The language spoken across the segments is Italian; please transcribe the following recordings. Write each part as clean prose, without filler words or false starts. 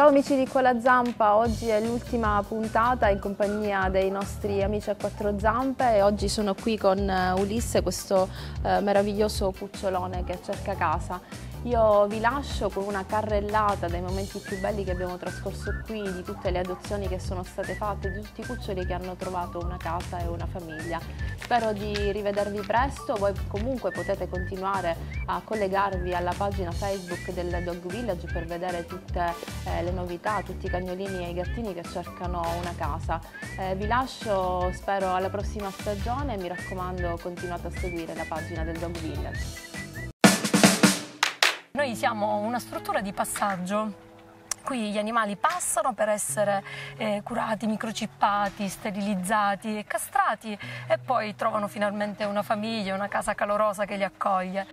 Ciao amici di Qua la Zampa, oggi è l'ultima puntata in compagnia dei nostri amici a quattro zampe e oggi sono qui con Ulisse, questo meraviglioso cucciolone che cerca casa. Io vi lascio con una carrellata dei momenti più belli che abbiamo trascorso qui, di tutte le adozioni che sono state fatte, di tutti i cuccioli che hanno trovato una casa e una famiglia. Spero di rivedervi presto, voi comunque potete continuare a collegarvi alla pagina Facebook del Dog Village per vedere tutte le novità, tutti i cagnolini e i gattini che cercano una casa. Vi lascio, spero, alla prossima stagione e mi raccomando continuate a seguire la pagina del Dog Village. Noi siamo una struttura di passaggio, qui gli animali passano per essere curati, microchippati, sterilizzati e castrati e poi trovano finalmente una famiglia, una casa calorosa che li accoglie.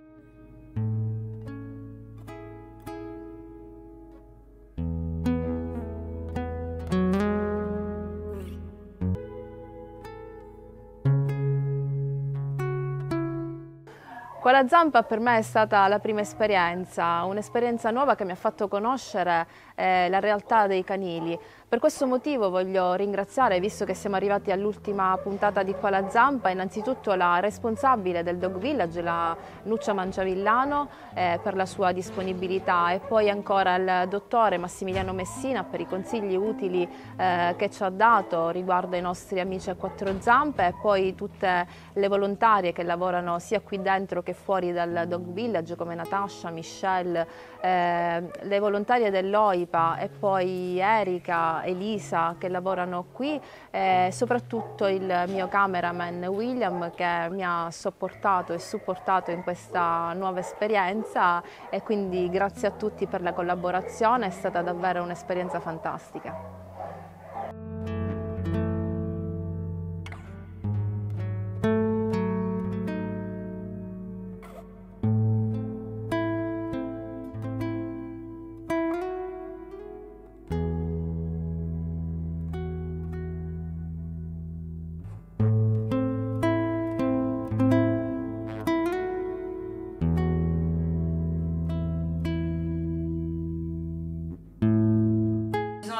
Qua la Zampa per me è stata la prima esperienza, un'esperienza nuova che mi ha fatto conoscere la realtà dei canili. Per questo motivo voglio ringraziare, visto che siamo arrivati all'ultima puntata di Qua la Zampa, innanzitutto la responsabile del Dog Village, la Nuccia Manciavillano, per la sua disponibilità e poi ancora il dottore Massimiliano Messina per i consigli utili che ci ha dato riguardo ai nostri amici a quattro zampe e poi tutte le volontarie che lavorano sia qui dentro che fuori dal Dog Village come Natascia, Michelle, le volontarie dell'OIPA e poi Erika, Elisa che lavorano qui e soprattutto il mio cameraman William che mi ha sopportato e supportato in questa nuova esperienza e quindi grazie a tutti per la collaborazione, è stata davvero un'esperienza fantastica.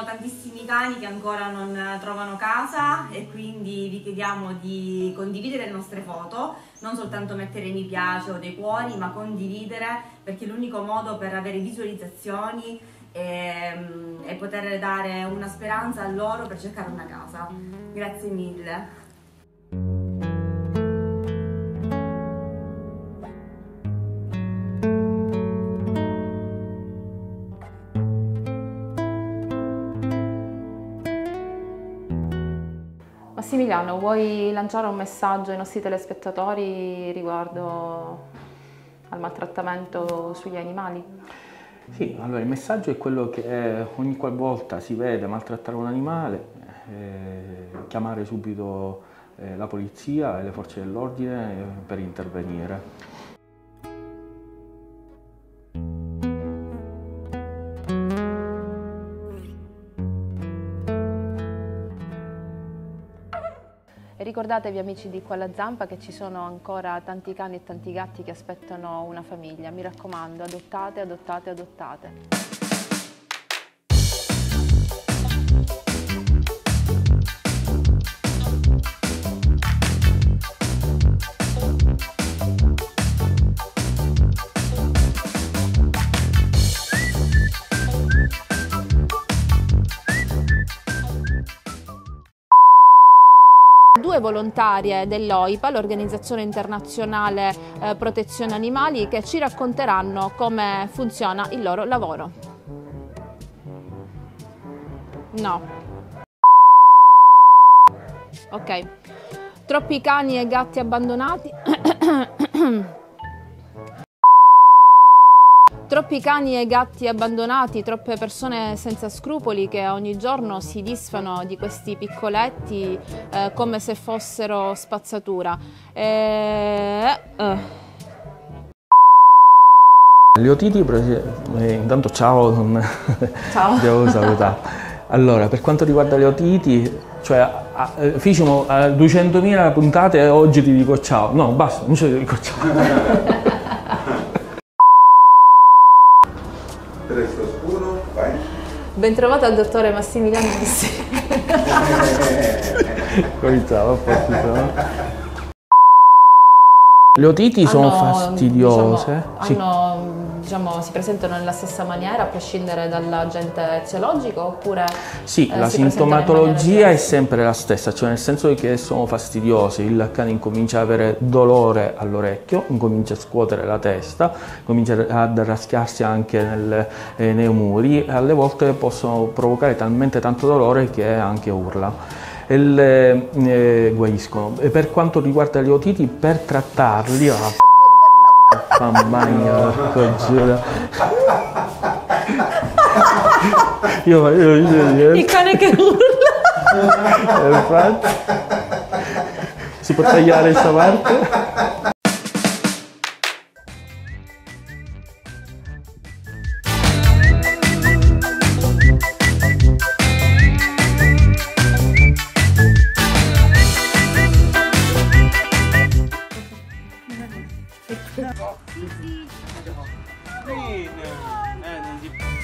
Tantissimi cani che ancora non trovano casa e quindi vi chiediamo di condividere le nostre foto, non soltanto mettere mi piace o dei cuori, ma condividere, perché è l'unico modo per avere visualizzazioni e poter dare una speranza a loro per cercare una casa. Grazie mille. Massimiliano, vuoi lanciare un messaggio ai nostri telespettatori riguardo al maltrattamento sugli animali? Sì, allora il messaggio è quello che ogni qualvolta si vede maltrattare un animale, chiamare subito la polizia e le forze dell'ordine per intervenire. Ricordatevi amici di Qua la Zampa che ci sono ancora tanti cani e tanti gatti che aspettano una famiglia. Mi raccomando, adottate, adottate, adottate. Due volontarie dell'OIPA, l'Organizzazione Internazionale Protezione Animali, che ci racconteranno come funziona il loro lavoro. No. Ok. Troppi cani e gatti abbandonati. Troppi cani e gatti abbandonati, troppe persone senza scrupoli che ogni giorno si disfano di questi piccoletti come se fossero spazzatura. Gli otiti, intanto ciao, ciao. Devo salutare. Allora, per quanto riguarda le otiti, cioè facciamo 200.000 puntate e oggi ti dico ciao. No, basta, non ci dico ciao. Bentrovato al dottore Massimiliano di Sè. Cominciamo, partito. Le otiti sono fastidiose? Diciamo, si presentano nella stessa maniera a prescindere dall'agente eziologico oppure? Sì, la sintomatologia è sempre la stessa, cioè nel senso che sono fastidiose, il cane incomincia ad avere dolore all'orecchio, incomincia a scuotere la testa, comincia ad raschiarsi anche nei muri, alle volte possono provocare talmente tanto dolore che anche urla. E le guariscono. E per quanto riguarda gli otiti, per trattarli, il cane che urla. Infatti, si può tagliare questa parte. Sì, no, non si può.